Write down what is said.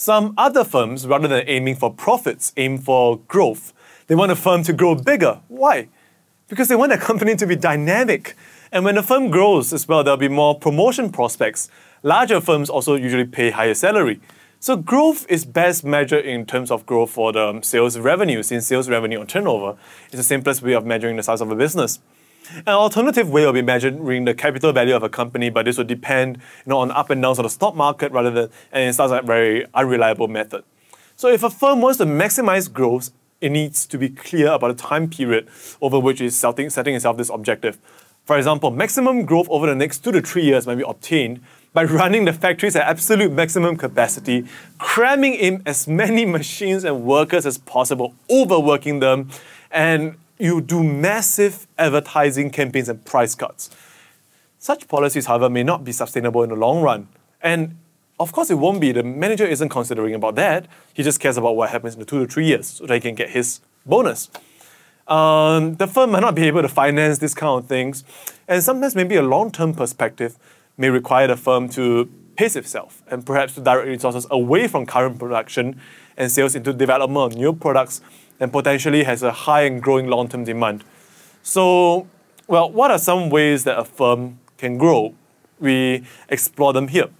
Some other firms, rather than aiming for profits, aim for growth. They want a firm to grow bigger. Why? Because they want their company to be dynamic. And when a firm grows as well, there'll be more promotion prospects. Larger firms also usually pay higher salary. So growth is best measured in terms of growth for the sales revenue, since sales revenue or turnover is the simplest way of measuring the size of a business. An alternative way will be measuring the capital value of a company, but this would depend on up and downs of the stock market rather than, and it sounds like a very unreliable method. So if a firm wants to maximize growth, it needs to be clear about the time period over which it's setting itself this objective. For example, maximum growth over the next 2 to 3 years might be obtained by running the factories at absolute maximum capacity, cramming in as many machines and workers as possible, overworking them, and you do massive advertising campaigns and price cuts. Such policies, however, may not be sustainable in the long run. And of course it won't be. The manager isn't considering about that. He just cares about what happens in the 2 to 3 years so that he can get his bonus. The firm might not be able to finance this kind of things. And sometimes maybe a long-term perspective may require the firm to pace itself and perhaps to direct resources away from current production and sales into development of new products and potentially has a high and growing long-term demand. So, well, what are some ways that a firm can grow? We explore them here.